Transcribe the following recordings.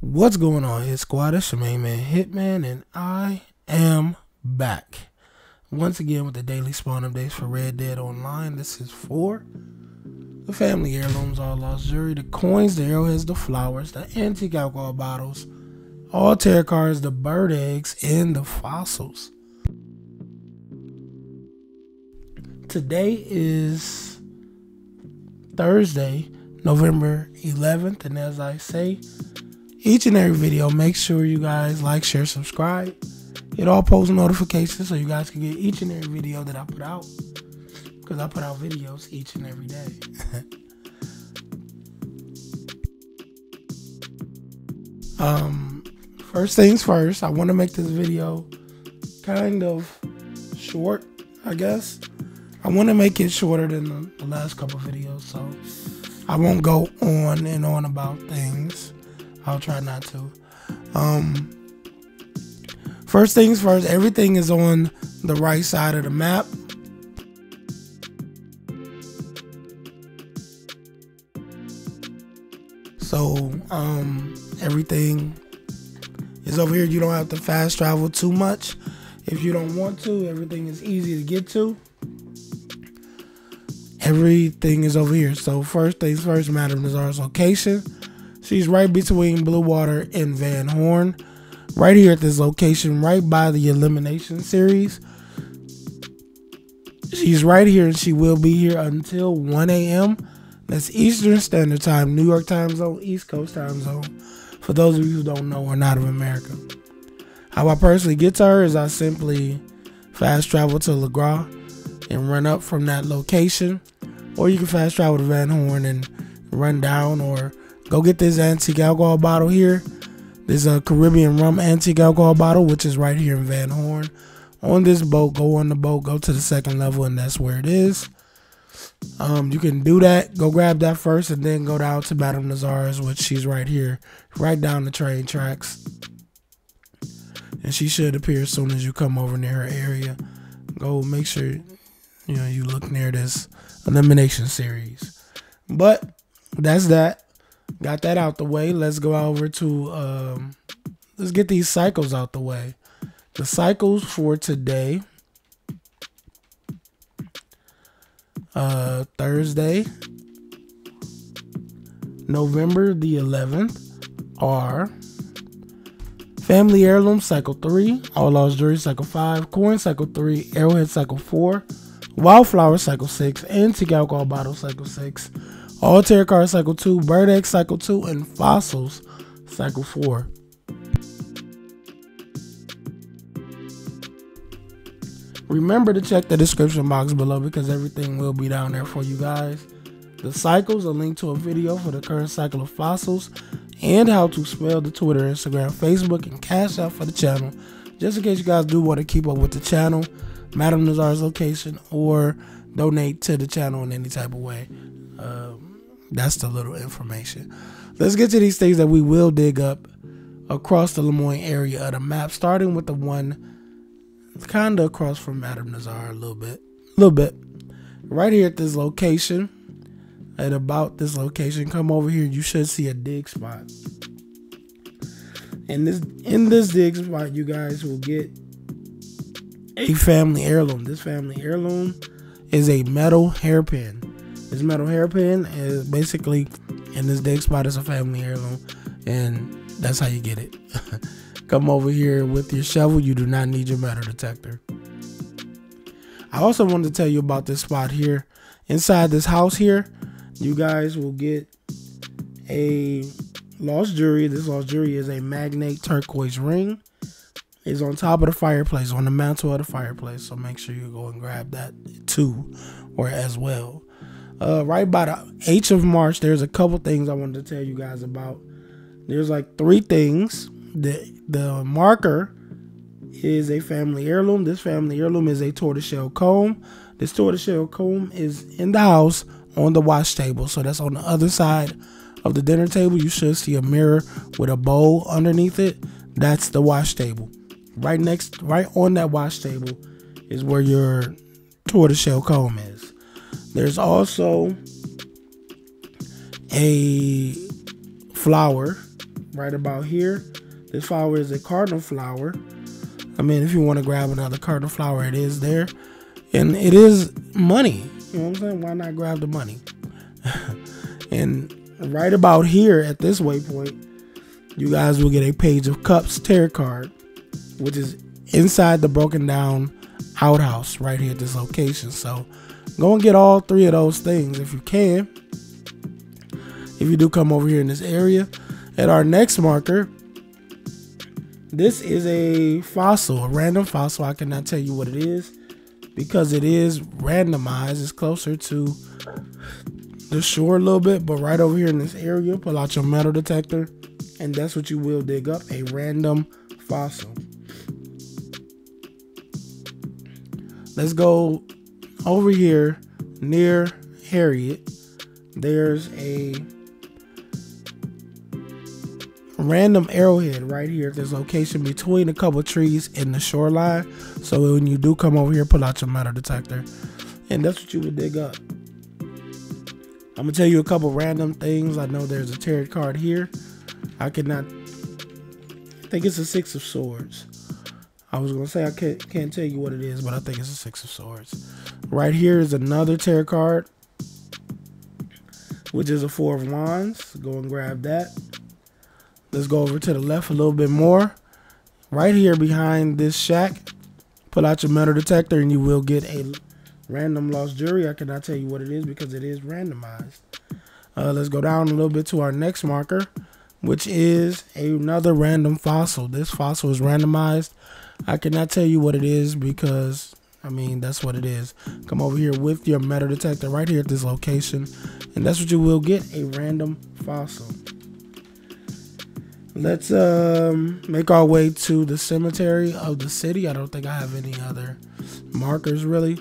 What's going on here, squad? It's your main man Hitman, and I am back once again with the daily spawn updates for Red Dead Online. This is for the family heirlooms, all lost jewelry, the coins, the arrowheads, the flowers, the antique alcohol bottles, all tarot cards, the bird eggs, and the fossils. Today is Thursday, November 11th, and as I say each and every video, make sure you guys like, share, subscribe, hit all post notifications so you guys can get each and every video that I put out, because I put out videos each and every day. First things first, I want to make this video kind of short, I guess. I want to make it shorter than the last couple videos, so I won't go on and on about things. I'll try not to. First things first, everything is on the right side of the map. So everything is over here. You don't have to fast travel too much if you don't want to. Everything is easy to get to. Everything is over here. So first things first, Madam Nazar's location. She's right between Bluewater and Van Horn, right here at this location, right by the Elimination Series. She's right here, and she will be here until 1 a.m. That's Eastern Standard Time, New York time zone, East Coast time zone, for those of you who don't know or not of America. How I personally get to her is I simply fast travel to Lagras and run up from that location, or you can fast travel to Van Horn and run down, or go get this antique alcohol bottle here. There's a Caribbean rum antique alcohol bottle, which is right here in Van Horn. On this boat, go on the boat, go to the second level, and that's where it is. You can do that. Go grab that first, and then go down to Madam Nazar's, which she's right here, right down the train tracks. And she should appear as soon as you come over near her area. Go make sure you look near this Elimination Series. But that's that. Got that out the way. Let's go over to let's get these cycles out the way. The cycles for today, Thursday, November the 11th, are Family Heirloom Cycle 3, All Lost Jewelry Cycle 5, Coin Cycle 3, Arrowhead Cycle 4, Wildflower Cycle 6, Antique Alcohol Bottle Cycle 6, All Tarot Cards Cycle 2, Bird Egg Cycle 2, and Fossils Cycle 4. Remember to check the description box below, because everything will be down there for you guys. The cycles, a link to a video for the current cycle of fossils, and how to spell the Twitter, Instagram, Facebook, and Cash App for the channel, just in case you guys do want to keep up with the channel, Madam Nazar's location, or donate to the channel in any type of way. That's the little information. Let's get to these things that we will dig up across the Lemoyne area of the map, starting with the one kind of across from Madam Nazar a little bit, right here at this location. At about this location, come over here, you should see a dig spot. And in this dig spot, you guys will get a family heirloom. This family heirloom is a metal hairpin. This metal hairpin is basically, in this dig spot, is a family heirloom, and that's how you get it. Come over here with your shovel. You do not need your metal detector. I also wanted to tell you about this spot here. Inside this house here, you guys will get a lost jewelry. This lost jewelry is a magnate turquoise ring. Is on top of the fireplace, on the mantle of the fireplace. So make sure you go and grab that too, or as well. Right by the 8th of March, there's a couple things I wanted to tell you guys about. There's like 3 things. The marker is a family heirloom. This family heirloom is a tortoiseshell comb. This tortoiseshell comb is in the house on the wash table. So that's on the other side of the dinner table. You should see a mirror with a bowl underneath it. That's the wash table. Right on that wash table is where your tortoiseshell comb is. There's also a flower right about here. This flower is a cardinal flower. I mean, if you want to grab another cardinal flower, it is there. And it is money. You know what I'm saying? Why not grab the money? And right about here at this waypoint, you guys will get a Page of Cups tarot card, which is inside the broken down outhouse right here at this location. So go and get all three of those things if you can, if you do come over here in this area. At our next marker, this is a fossil, a random fossil. I cannot tell you what it is because it is randomized. It's closer to the shore a little bit, but right over here in this area, pull out your metal detector, and that's what you will dig up, a random fossil. Let's go over here near Harriet. There's a random arrowhead right here at this location between a couple of trees in the shoreline. So when you do come over here, pull out your metal detector, and that's what you would dig up. I'm gonna tell you a couple random things. I know there's a tarot card here. I think it's a Six of Swords. I was gonna say I can't tell you what it is, but I think it's a Six of Swords. Right here is another tarot card, which is a Four of Wands. Go and grab that. Let's go over to the left a little bit more. Right here behind this shack, pull out your metal detector and you will get a random lost jewelry. I cannot tell you what it is because it is randomized. Let's go down a little bit to our next marker, which is another random fossil. This fossil is randomized. I cannot tell you what it is because, I mean, that's what it is. Come over here with your metal detector right here at this location, and that's what you will get, a random fossil. Let's make our way to the cemetery of the city. I don't think I have any other markers really.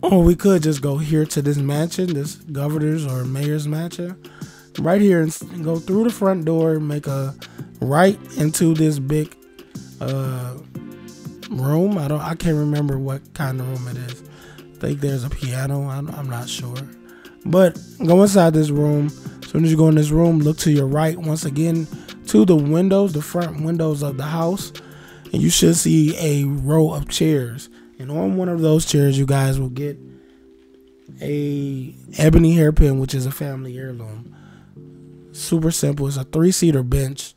Or we could just go here to this mansion, this governor's or mayor's mansion, right here, and go through the front door, make a right into this big room. I can't remember what kind of room it is. I think there's a piano. I'm not sure. But go inside this room. As soon as you go in this room, look to your right once again to the windows, the front windows of the house, and you should see a row of chairs. And on one of those chairs, you guys will get a ebony hairpin, which is a family heirloom. Super simple. It's a 3-seater bench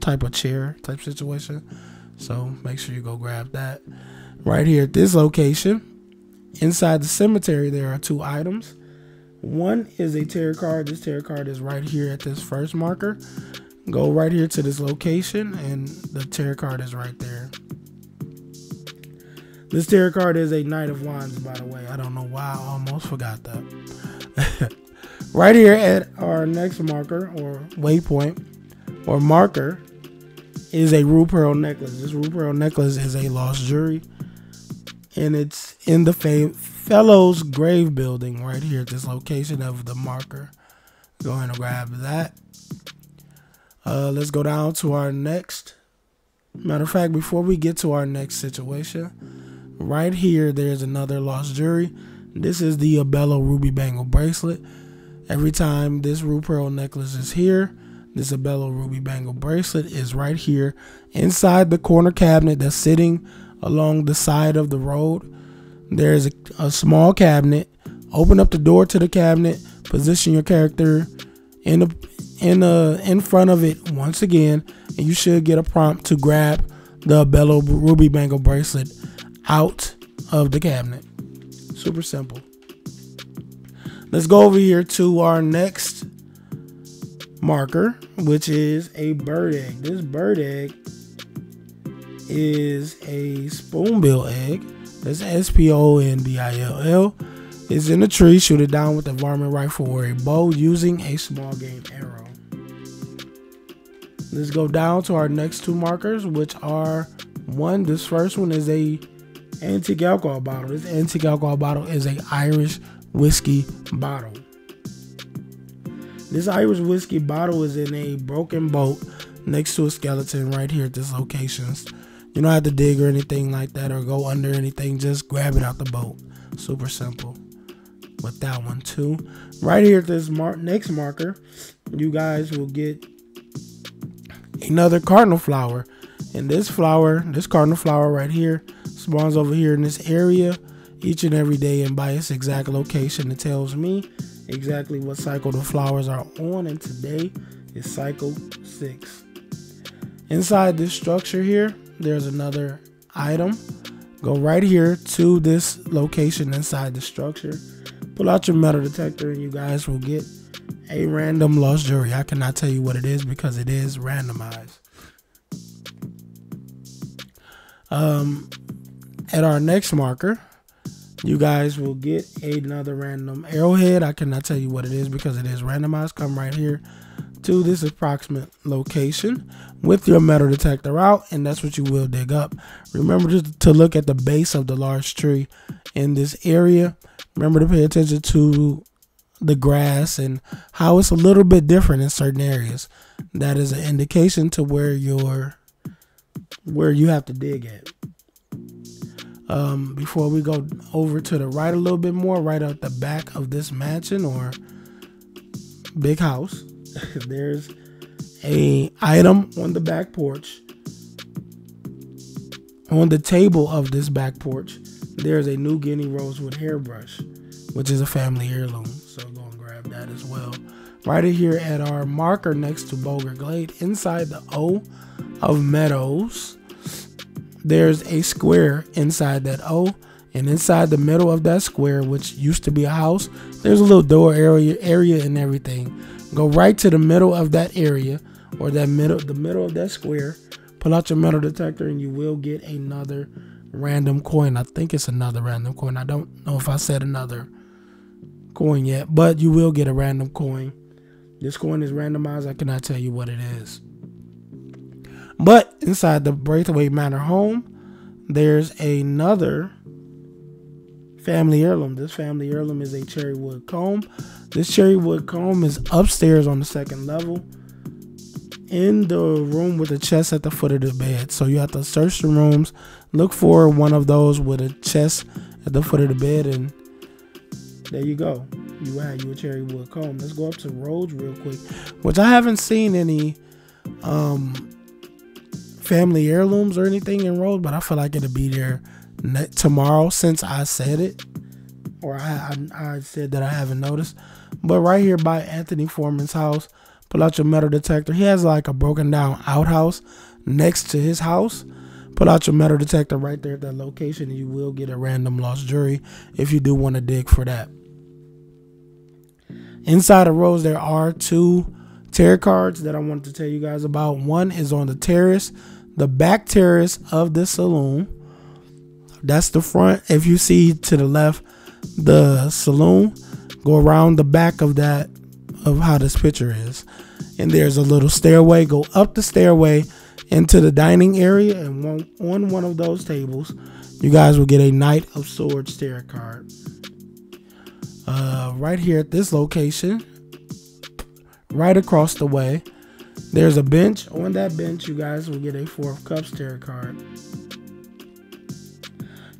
type of chair type situation. So make sure you go grab that. Right here at this location, inside the cemetery, there are two items. One is a tarot card. This tarot card is right here at this first marker. Go right here to this location, and the tarot card is right there. This tarot card is a Knight of Wands, by the way. I don't know why I almost forgot that. Right here at our next marker or waypoint or marker is a Rue Pearl necklace. This Rue Pearl necklace is a lost jewelry, and it's in the Fellows Grave Building right here at this location of the marker. Go ahead and grab that. Let's go down to our next. Matter of fact, before we get to our next situation, right here, there's another lost jewelry. This is the Abello Ruby Bangle Bracelet. Every time this Rue Pearl necklace is here, this Abello Ruby Bangle Bracelet is right here inside the corner cabinet that's sitting along the side of the road. There's a small cabinet. Open up the door to the cabinet. Position your character in front of it once again, and you should get a prompt to grab the Abello Ruby Bangle Bracelet out of the cabinet. Super simple. Let's go over here to our next marker, which is a bird egg. This bird egg is a spoonbill egg. That's S-P-O-N-B-I-L-L. It's in a tree. Shoot it down with a varmint rifle or a bow using a small game arrow. Let's go down to our next two markers, which are one. This first one is a antique alcohol bottle. This antique alcohol bottle is a Irish whiskey bottle. This Irish whiskey bottle is in a broken boat next to a skeleton right here at this location. You don't have to dig or anything like that or go under anything. Just grab it out the boat. Super simple with that one too. Right here at this next marker, you guys will get another cardinal flower. And this flower, this cardinal flower right here, spawns over here in this area each and every day, and by its exact location, it tells me exactly what cycle the flowers are on, and today is cycle 6. Inside this structure here, there's another item. Go right here to this location inside the structure, pull out your metal detector, and you guys will get a random lost jewelry. I cannot tell you what it is because it is randomized. At our next marker, you guys will get another random arrowhead. I cannot tell you what it is because it is randomized. Come right here to this approximate location with your metal detector out, and that's what you will dig up. Remember just to look at the base of the large tree in this area. Remember to pay attention to the grass and how it's a little bit different in certain areas. That is an indication to where your you have to dig at. Before we go over to the right a little bit more, right out the back of this mansion or big house, there's a item on the back porch. On the table of this back porch, there's a New Guinea rosewood hairbrush, which is a family heirloom, so go and grab that as well. Right here at our marker next to Boulder Glade, inside the O of Meadows, there's a square inside that O, and inside the middle of that square, which used to be a house, there's a little door area and everything. Go right to the middle of that area, or that middle of that square, pull out your metal detector, and you will get another random coin. I think it's another random coin. I don't know if I said another coin yet, but you will get a random coin. This coin is randomized. I cannot tell you what it is. But inside the Braithwaite Manor home, there's another family heirloom. This family heirloom is a cherry wood comb. This cherry wood comb is upstairs on the second level in the room with a chest at the foot of the bed. So you have to search the rooms, look for one of those with a chest at the foot of the bed, and there you go. You have your cherry wood comb. Let's go up to Rhodes real quick, which I haven't seen any family heirlooms or anything in Rhodes, but I feel like it'll be there tomorrow since I said it, or I said that I haven't noticed. But right here by Anthony Foreman's house, pull out your metal detector. He has like a broken down outhouse next to his house. Pull out your metal detector right there at that location, and you will get a random lost jewelry if you do want to dig for that. Inside of Rhodes, there are 2 tarot cards that I wanted to tell you guys about. One is on the terrace, the back terrace of the saloon. That's the front. If you see to the left the saloon, go around the back of that, of how this picture is, and there's a little stairway. Go up the stairway into the dining area, and on one of those tables you guys will get a Knight of Swords tarot card. Right here at this location, right across the way, there's a bench. On that bench, you guys will get a Four of Cups tarot card.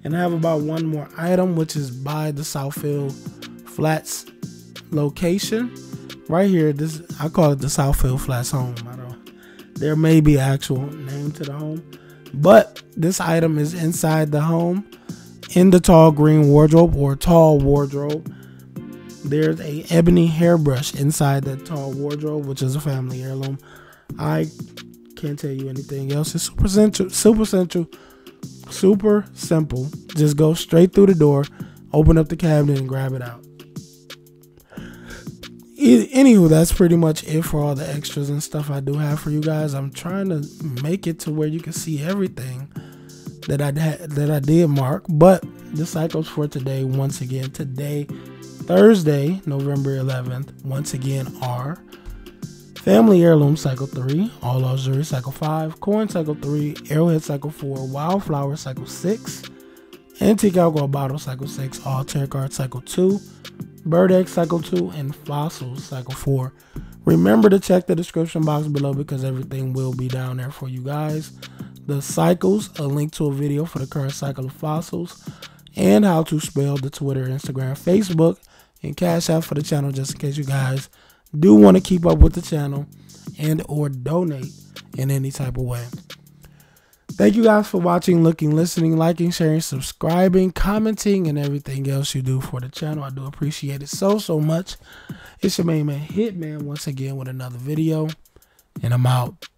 And I have about one more item, which is by the Southfield Flats location. Right here, this, I call it the Southfield Flats home. I don't, there may be an actual name to the home, but this item is inside the home in the tall green wardrobe or tall wardrobe. There's a ebony hairbrush inside that tall wardrobe, which is a family heirloom. I can't tell you anything else. It's super simple. Just go straight through the door, open up the cabinet, and grab it out. Anywho, that's pretty much it for all the extras and stuff I do have for you guys. I'm trying to make it to where you can see everything that I did mark. But the cycles for today, once again, today, Thursday, November 11th, once again, are family heirloom cycle 3, all lost jewelry cycle 5, coin cycle 3, arrowhead cycle 4, wildflower cycle 6, antique alcohol bottle cycle 6, all tarot card cycle 2, bird egg cycle 2, and fossils cycle 4. Remember to check the description box below because everything will be down there for you guys. The cycles, a link to a video for the current cycle of fossils, and how to spell the Twitter, Instagram, Facebook, and Cash App for the channel, just in case you guys do want to keep up with the channel and or donate in any type of way. Thank you guys for watching, looking, listening, liking, sharing, subscribing, commenting, and everything else you do for the channel. I do appreciate it so much. It's your main man Hitman once again with another video, and I'm out.